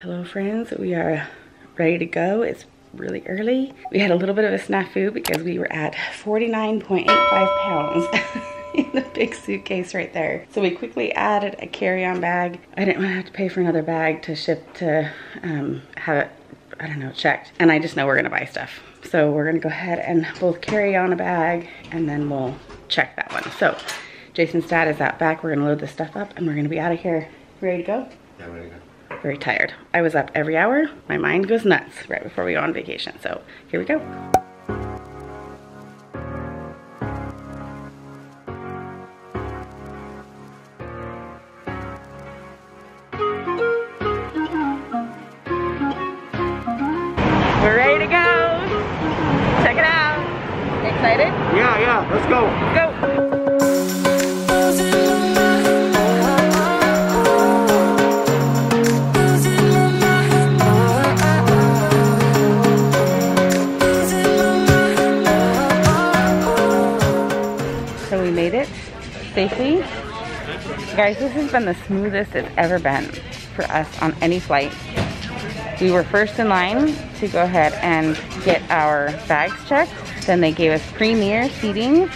Hello friends, we are ready to go. It's really early. We had a little bit of a snafu because we were at 49.85 pounds in the big suitcase right there. So we quickly added a carry-on bag. I didn't want to have to pay for another bag to ship to have it, I don't know, checked. And I just know we're gonna buy stuff. So we're gonna go ahead and we'll carry on a bag and then we'll check that one. So Jason's dad is out back. We're gonna load this stuff up and we're gonna be out of here. Ready to go? Yeah, I'm ready to go. Very tired. I was up every hour. My mind goes nuts right before we go on vacation. So here we go. We're ready to go. Check it out. Excited? Yeah. Let's go. Go. Safely. Guys, this has been the smoothest it's ever been for us on any flight. We were first in line to go ahead and get our bags checked. Then they gave us premier seating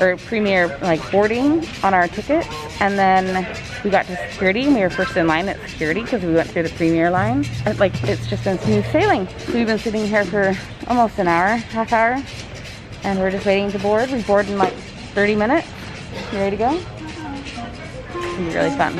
or premier like boarding on our tickets. And then we got to security and we were first in line at security because we went through the premier line. Like, it's just been smooth sailing. We've been sitting here for almost an hour, half hour, and we're just waiting to board. We board in like 30 minutes. You ready to go? It's gonna be really fun.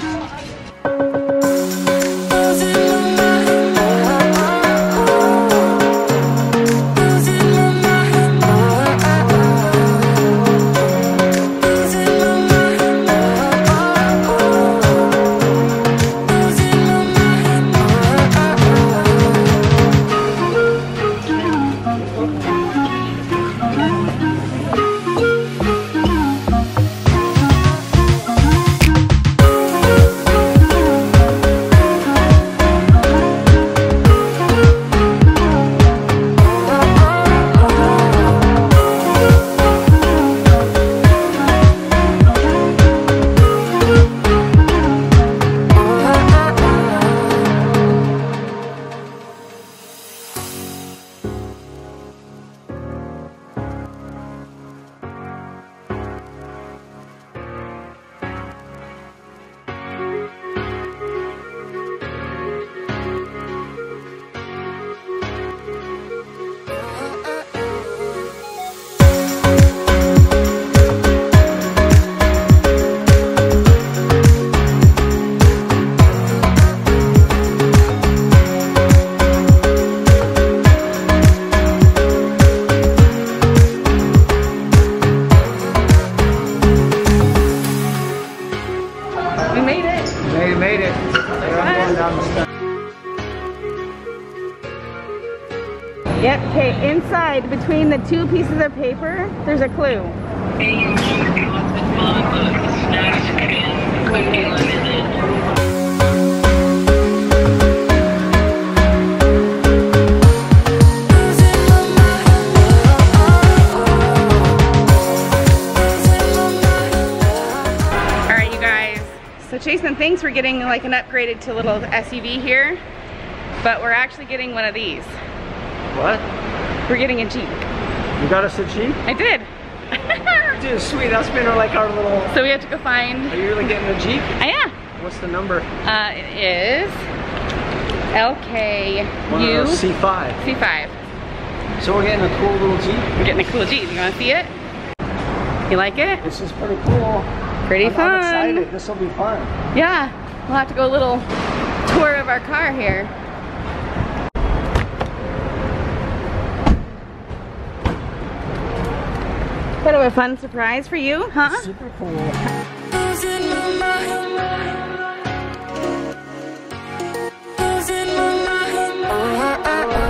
Yep, okay, inside, between the two pieces of paper, there's a clue. Alright you guys, so Jason thinks we're getting like an upgraded to a little SUV here, but we're actually getting one of these. What? We're getting a Jeep. You got us a Jeep? I did. Dude, sweet. That's been like our little... So we have to go find... Are you really getting a Jeep? I am. What's the number? It is... LKU... C5. C5. So we're getting a cool little Jeep? We're getting a cool Jeep. You want to see it? You like it? This is pretty cool. Pretty fun. I'm excited. This will be fun. Yeah. We'll have to go a little tour of our car here. Bit of a fun surprise for you, huh? Super cool.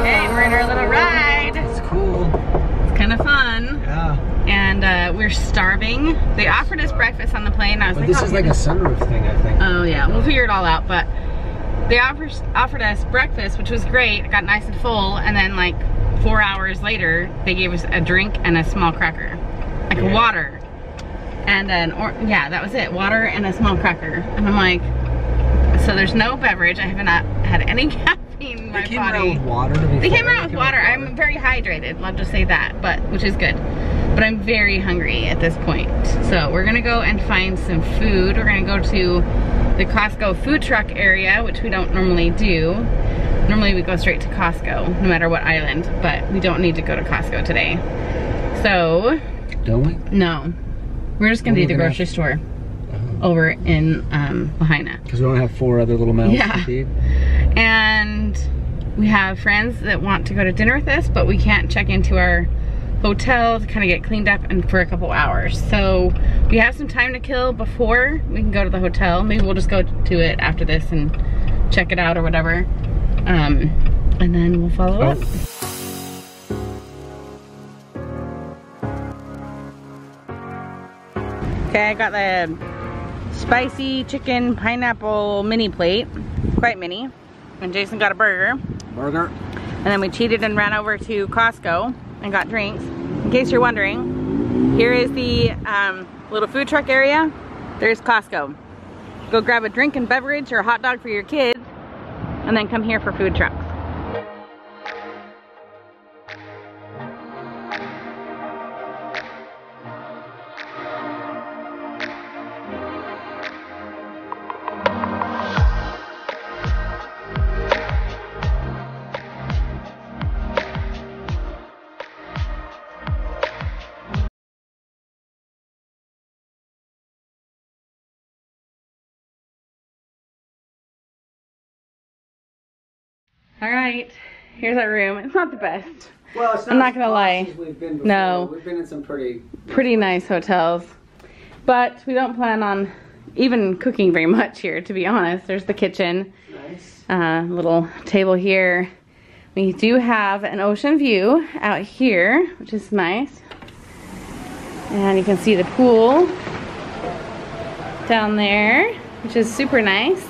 Hey, we're in our little ride. It's cool. It's kind of fun. Yeah. And we're starving. They offered us breakfast on the plane. I was like, this is like a sunroof thing, I think. Oh yeah, we'll figure it all out. But they offered us breakfast, which was great. It got nice and full, and then like 4 hours later, they gave us a drink and a small cracker. Like water and an, yeah, that was it. Water and a small cracker. And I'm like, So there's no beverage. I have not had any caffeine in my body. They came around with water. They came around with water. I'm very hydrated. I'll just say that, but which is good. But I'm very hungry at this point. So we're gonna go and find some food. We're gonna go to the Costco food truck area, which we don't normally do. Normally we go straight to Costco, no matter what island, but we don't need to go to Costco today. So. Don't we? No. We're just gonna do the grocery store over in Lahaina. Because we only have 4 other little mouths to feed. And we have friends that want to go to dinner with us, but we can't check into our hotel to kind of get cleaned up and for a couple hours. So we have some time to kill before we can go to the hotel. Maybe we'll just go to it after this and check it out or whatever. And then we'll follow up. Okay, I got the spicy chicken pineapple mini plate, quite mini, and Jason got a burger, and then we cheated and ran over to Costco and got drinks. In case you're wondering, here is the little food truck area. There's Costco. Go grab a drink and beverage or a hot dog for your kids, and then come here for food trucks. All right, here's our room. It's not the best. Well, it's not I'm not gonna lie. We've been no, we've been in some pretty nice hotels, but we don't plan on even cooking very much here, to be honest. There's the kitchen, nice little table here. We do have an ocean view out here, which is nice, and you can see the pool down there, which is super nice.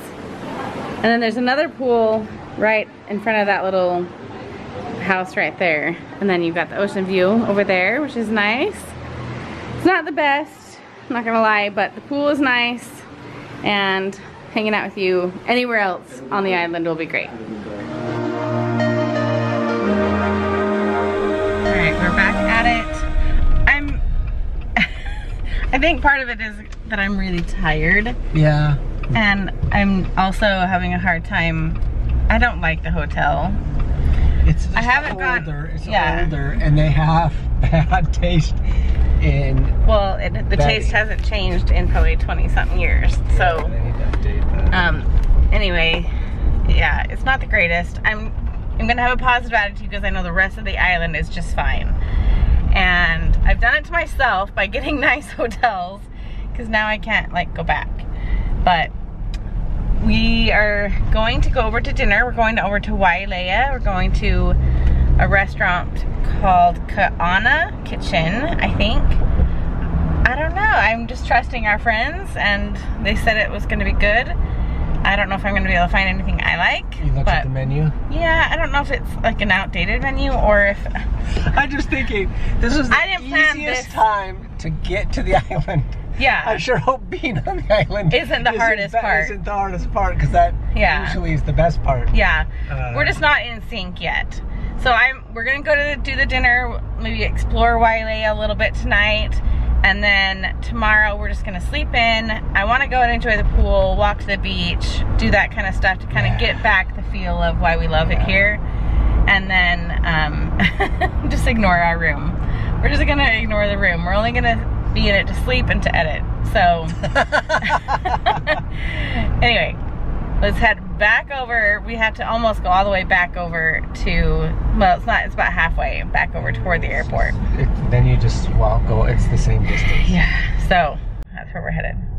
And then there's another pool right in front of that little house right there. And then you've got the ocean view over there, which is nice. It's not the best, I'm not gonna lie, but the pool is nice, and hanging out with you anywhere else on the island will be great. All right, we're back at it. I think part of it is that I'm really tired. Yeah. And I'm also having a hard time. I don't like the hotel. It's just older, and they have bad taste in. Well, the taste hasn't changed in probably 20-something years. So, anyway, yeah, it's not the greatest. I'm gonna have a positive attitude because I know the rest of the island is just fine. And I've done it to myself by getting nice hotels, because now I can't like go back. But we are going to go over to dinner. We're going over to Wailea. We're going to a restaurant called Ka'ana Kitchen, I think. I don't know. I'm just trusting our friends, and they said it was going to be good. I don't know if I'm going to be able to find anything I like. You looked at the menu? Yeah, I don't know if it's like an outdated menu or if... I'm just thinking, this is the easiest time to get to the island. Yeah. I sure hope being on the island isn't the hardest part, because that usually is the best part. Yeah. We're just not in sync yet. So we're going to go to do the dinner, maybe explore Wailea a little bit tonight, and then tomorrow we're just going to sleep in. I want to go and enjoy the pool, walk to the beach, do that kind of stuff to kind of get back the feel of why we love it here. And then just ignore our room. We're just going to ignore the room. We're only going to be in it to sleep and to edit. So anyway, let's head back over. We have to almost go all the way back over to, well, it's not, it's about halfway back over toward the airport. Then you just walk, it's the same distance. Yeah, so that's where we're headed.